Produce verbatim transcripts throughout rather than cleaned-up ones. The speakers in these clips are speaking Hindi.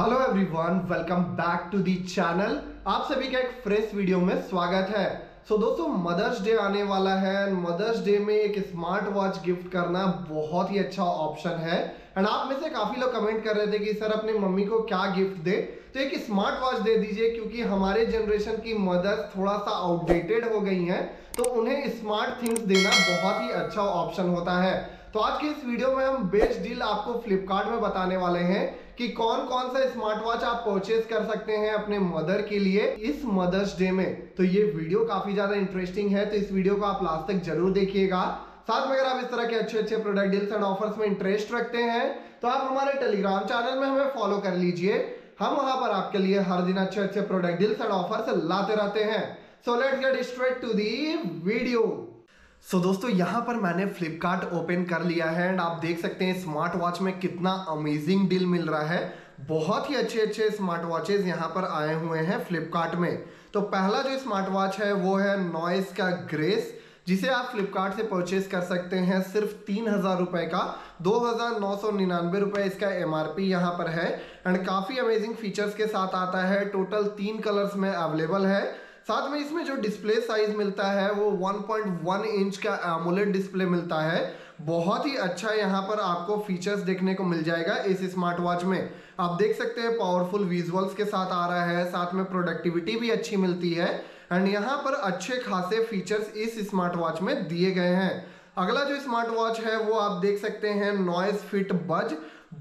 Hello everyone, welcome back to the channel. आप सभी का एक फ्रेश वीडियो में स्वागत है। सो so, दोस्तों मदर्स डे आने वाला है एंड मदर्स डे में एक स्मार्ट वॉच गिफ्ट करना बहुत ही अच्छा ऑप्शन है। एंड आप में से काफ़ी लोग कमेंट कर रहे थे कि सर अपने मम्मी को क्या गिफ्ट दे, तो एक स्मार्ट वॉच दे दीजिए क्योंकि हमारे जनरेशन की मदर्स थोड़ा सा आउटडेटेड हो गई हैं, तो उन्हें स्मार्ट थिंग्स देना बहुत ही अच्छा ऑप्शन होता है। तो आज के इस वीडियो में हम बेस्ट डील आपको फ्लिपकार्ट में बताने वाले हैं कि कौन कौन सा स्मार्ट वॉच आप परचेज कर सकते हैं अपने मदर के लिए इस मदर्स डे में। तो ये वीडियो काफी ज्यादा इंटरेस्टिंग है, तो इस वीडियो को आप लास्ट तक जरूर देखिएगा। साथ में अगर आप इस तरह के अच्छे अच्छे प्रोडक्ट डील्स एंड ऑफर्स में इंटरेस्ट रखते हैं तो आप हमारे टेलीग्राम चैनल में हमें फॉलो कर लीजिए। हम वहां पर आपके लिए हर दिन अच्छे अच्छे प्रोडक्ट डील्स एंड ऑफर्स लाते रहते हैं। So let's get straight to the video. So so, दोस्तों यहाँ पर मैंने फ्लिपकार्ट ओपन कर लिया है एंड आप देख सकते हैं स्मार्ट वॉच में कितना अमेजिंग डील मिल रहा है। बहुत ही अच्छे अच्छे स्मार्ट वॉचेज यहाँ पर आए हुए हैं फ्लिपकार्ट में। तो पहला जो स्मार्ट वॉच है वो है नॉइस का ग्रेस, जिसे आप फ्लिपकार्ट से परचेज कर सकते हैं सिर्फ तीन हज़ार रुपये का। दो हज़ार नौ सौ निन्यानवे रुपये इसका एम आर पी यहाँ पर है एंड काफ़ी अमेजिंग फीचर्स के साथ आता है। टोटल तीन कलर्स में अवेलेबल है। साथ में इसमें जो डिस्प्ले साइज मिलता है वो वन पॉइंट वन इंच का एमोलेड डिस्प्ले मिलता है। बहुत ही अच्छा यहाँ पर आपको फीचर्स देखने को मिल जाएगा इस स्मार्ट वॉच में। आप देख सकते हैं पावरफुल विजुअल्स के साथ आ रहा है, साथ में प्रोडक्टिविटी भी अच्छी मिलती है एंड यहाँ पर अच्छे खासे फीचर्स इस स्मार्ट वॉच में दिए गए हैं। अगला जो स्मार्ट वॉच है वो आप देख सकते हैं नॉइज फिट बज।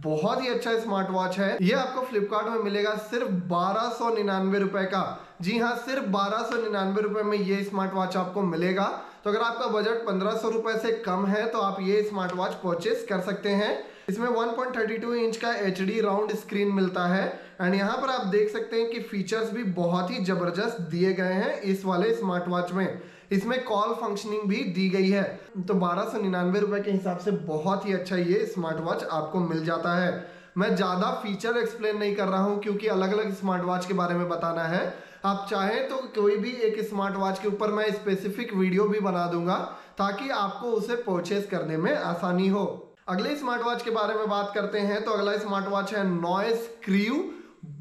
बहुत ही अच्छा स्मार्ट वॉच है, ये आपको फ्लिपकार्ट में मिलेगा सिर्फ बारह सौ निन्यानवे रुपए का। जी हाँ, सिर्फ बारह सौ निन्यानवे रुपए में ये स्मार्ट वॉच आपको मिलेगा। तो अगर आपका बजट पंद्रह सौ रुपए से कम है तो आप ये स्मार्ट वॉच परचेस कर सकते हैं। इसमें one point thirty two inch का एच डी राउंड स्क्रीन मिलता है एंड यहाँ पर आप देख सकते हैं कि फीचर्स भी बहुत ही जबरदस्त दिए गए हैं इस वाले स्मार्ट वॉच में। इसमें कॉल फंक्शनिंग भी दी गई है। तो बारह सौ निन्यानवे रुपये के हिसाब से बहुत ही अच्छा ये स्मार्ट वॉच आपको मिल जाता है। मैं ज़्यादा फीचर एक्सप्लेन नहीं कर रहा हूँ क्योंकि अलग अलग स्मार्ट वॉच के बारे में बताना है। आप चाहें तो कोई भी एक स्मार्ट वॉच के ऊपर मैं स्पेसिफिक वीडियो भी बना दूंगा ताकि आपको उसे परचेज करने में आसानी हो। अगले स्मार्ट वॉच के बारे में बात करते हैं तो अगला स्मार्ट वॉच है नॉइस क्रू।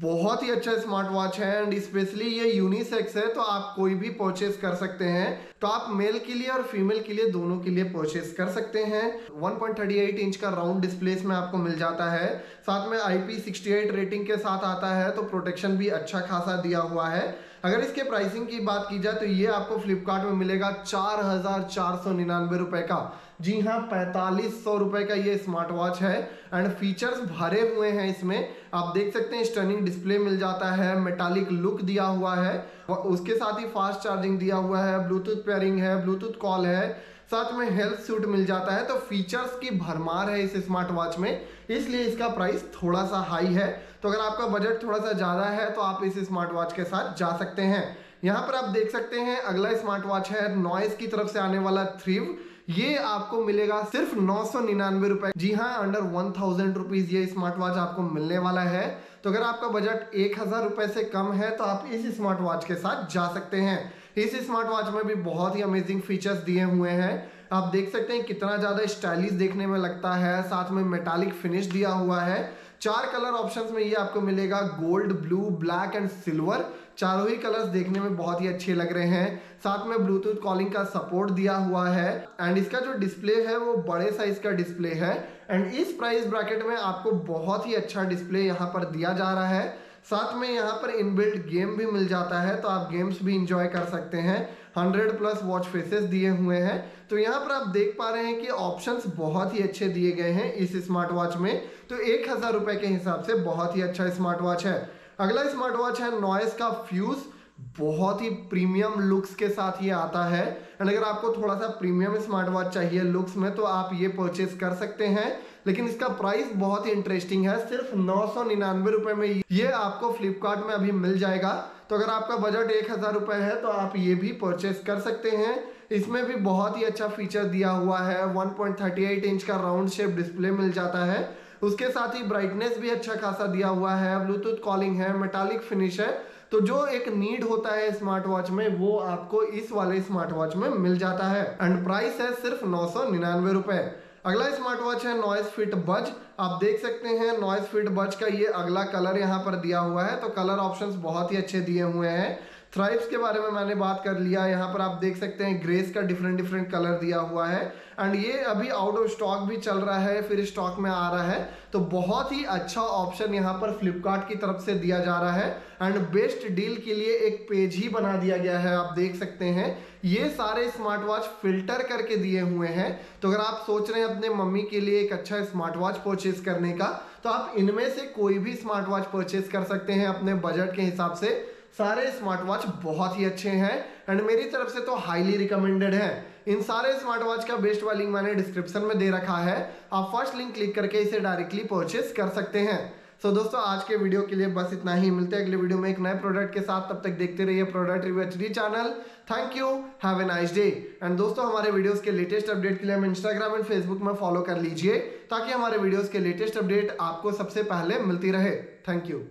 बहुत ही अच्छा स्मार्ट वॉच है एंड स्पेशली ये यूनिसेक्स है, तो आप कोई भी परचेज कर सकते हैं। तो आप मेल के लिए और फीमेल के लिए दोनों के लिए परचेज कर सकते हैं। One point thirty eight inch का राउंड डिस्प्ले में आपको मिल जाता है, साथ में I P sixty eight rating के साथ आता है, तो प्रोटेक्शन भी अच्छा खासा दिया हुआ है। अगर इसके प्राइसिंग की बात की जाए तो ये आपको फ्लिपकार्ट में मिलेगा चार हज़ार चार सौ निन्यानवे रुपये का। जी हाँ, पैंतालीस सौ रुपये का ये स्मार्ट वॉच है एंड फीचर्स भरे हुए हैं इसमें। आप देख सकते हैं स्टनिंग डिस्प्ले मिल जाता है, मेटालिक लुक दिया हुआ है, उसके साथ ही फास्ट चार्जिंग दिया हुआ है, ब्लूटूथ पेयरिंग है, ब्लूटूथ कॉल है, साथ में हेल्थ सूट मिल जाता है। तो फीचर्स की भरमार है इस स्मार्ट वॉच में, इसलिए इसका प्राइस थोड़ा सा हाई है। तो अगर आपका बजट थोड़ा सा ज़्यादा है तो आप इस स्मार्ट वॉच के साथ जा सकते हैं। यहाँ पर आप देख सकते हैं अगला स्मार्ट वॉच है नॉइस की तरफ से आने वाला थ्रिव। ये आपको मिलेगा सिर्फ नौ सौ निन्यानवे रुपये। जी हाँ, अंडर वन थाउजेंड रुपीज़ ये स्मार्ट वॉच आपको मिलने वाला है। तो अगर आपका बजट एक हज़ार रुपये से कम है तो आप इस स्मार्ट वॉच के साथ जा सकते हैं। इस स्मार्ट वॉच में भी बहुत ही अमेजिंग फीचर्स दिए हुए हैं। आप देख सकते हैं कितना ज़्यादा स्टाइलिश देखने में लगता है, साथ में मेटालिक फिनिश दिया हुआ है। चार कलर ऑप्शंस में ये आपको मिलेगा, gold, blue, black and silver. चारों ही कलर्स देखने में बहुत ही अच्छे लग रहे हैं। साथ में ब्लूटूथ कॉलिंग का सपोर्ट दिया हुआ है एंड इसका जो डिस्प्ले है वो बड़े साइज का डिस्प्ले है एंड इस प्राइस ब्रैकेट में आपको बहुत ही अच्छा डिस्प्ले यहाँ पर दिया जा रहा है। साथ में यहाँ पर इनबिल्ट गेम भी मिल जाता है, तो आप गेम्स भी इंजॉय कर सकते हैं। हंड्रेड प्लस वॉच फेसेस दिए हुए हैं। तो यहाँ पर आप देख पा रहे हैं कि ऑप्शंस बहुत ही अच्छे दिए गए हैं इस स्मार्ट वॉच में। तो एक हज़ार रुपये के हिसाब से बहुत ही अच्छा स्मार्ट वॉच है। अगला स्मार्ट वॉच है नॉइस का फ्यूज़। बहुत ही प्रीमियम लुक्स के साथ ये आता है एंड अगर आपको थोड़ा सा प्रीमियम स्मार्ट वॉच चाहिए लुक्स में तो आप ये परचेज कर सकते हैं, लेकिन इसका प्राइस बहुत ही इंटरेस्टिंग है। सिर्फ नौ सौ निन्यानवे रुपये में ये आपको फ्लिपकार्ट में अभी मिल जाएगा। तो अगर आपका बजट एक हज़ार रुपये है तो आप ये भी परचेज कर सकते हैं। इसमें भी बहुत ही अच्छा फीचर दिया हुआ है। One point thirty eight inch का राउंड शेप डिस्प्ले मिल जाता है, उसके साथ ही ब्राइटनेस भी अच्छा खासा दिया हुआ है, ब्लूटूथ कॉलिंग है, मेटालिक फिनिश है। तो जो एक नीड होता है स्मार्ट वॉच में वो आपको इस वाले स्मार्ट वॉच में मिल जाता है एंड प्राइस है सिर्फ नौ सौ निन्यानवे रुपये। अगला स्मार्ट वॉच है नॉइज फिट बज। आप देख सकते हैं नॉइज फिट बज का ये अगला कलर यहाँ पर दिया हुआ है, तो कलर ऑप्शंस बहुत ही अच्छे दिए हुए हैं। थ्राइव्स के बारे में मैंने बात कर लिया, यहाँ पर आप देख सकते हैं ग्रेस का डिफरेंट डिफरेंट कलर दिया हुआ है एंड ये अभी आउट ऑफ स्टॉक भी चल रहा है, फिर स्टॉक में आ रहा है, तो बहुत ही अच्छा ऑप्शन यहाँ पर फ्लिपकार्ट की तरफ से दिया जा रहा है एंड बेस्ट डील के लिए एक पेज ही बना दिया गया है। आप देख सकते हैं ये सारे स्मार्ट वॉच फिल्टर करके दिए हुए हैं, तो अगर आप सोच रहे हैं अपने मम्मी के लिए एक अच्छा स्मार्ट वॉच परचेज करने का, तो आप इनमें से कोई भी स्मार्ट वॉच परचेज कर सकते हैं अपने बजट के हिसाब से। सारे स्मार्ट वॉच बहुत ही अच्छे हैं एंड मेरी तरफ से तो हाईली रिकमेंडेड है। इन सारे स्मार्ट वॉच का बेस्ट वाला लिंक मैंने डिस्क्रिप्शन में दे रखा है, आप फर्स्ट लिंक क्लिक करके इसे डायरेक्टली परचेस कर सकते हैं। सो so, दोस्तों आज के वीडियो के लिए बस इतना ही, मिलते हैं अगले वीडियो में एक नए प्रोडक्ट के साथ। तब तक देखते रहिए product review HD channel. Thank you, have a nice day. And दोस्तों हमारे वीडियोस के लेटेस्ट अपडेट के लिए हम इंस्टाग्राम एंड फेसबुक में फॉलो कर लीजिए ताकि हमारे वीडियोस के लेटेस्ट अपडेट आपको सबसे पहले मिलती रहे। Thank you.